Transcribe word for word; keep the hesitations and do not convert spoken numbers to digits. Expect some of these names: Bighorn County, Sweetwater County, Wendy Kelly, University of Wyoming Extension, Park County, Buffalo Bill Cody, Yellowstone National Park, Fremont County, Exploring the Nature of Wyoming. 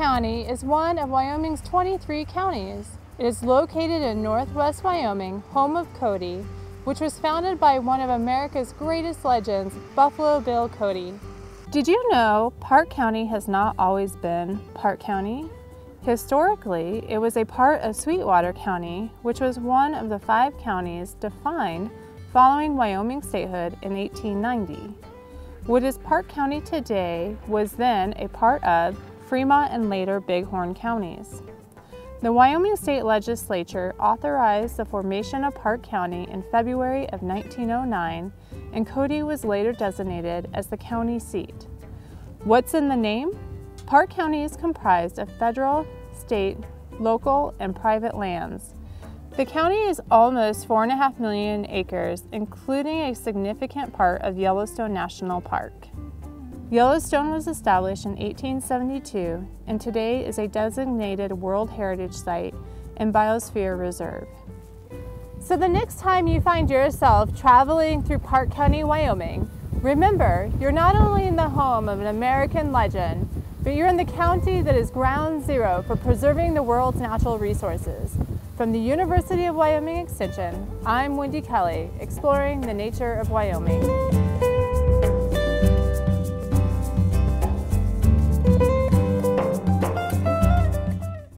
County is one of Wyoming's twenty-three counties. It is located in northwest Wyoming, home of Cody, which was founded by one of America's greatest legends, Buffalo Bill Cody. Did you know Park County has not always been Park County? Historically, it was a part of Sweetwater County, which was one of the five counties defined following Wyoming statehood in eighteen ninety. What is Park County today was then a part of Fremont and later Bighorn counties. The Wyoming State Legislature authorized the formation of Park County in February of nineteen oh nine, and Cody was later designated as the county seat. What's in the name? Park County is comprised of federal, state, local, and private lands. The county is almost four and a half million acres, including a significant part of Yellowstone National Park. Yellowstone was established in eighteen seventy-two and today is a designated World Heritage Site and Biosphere Reserve. So the next time you find yourself traveling through Park County, Wyoming, remember, you're not only in the home of an American legend, but you're in the county that is ground zero for preserving the world's natural resources. From the University of Wyoming Extension, I'm Wendy Kelly, exploring the nature of Wyoming.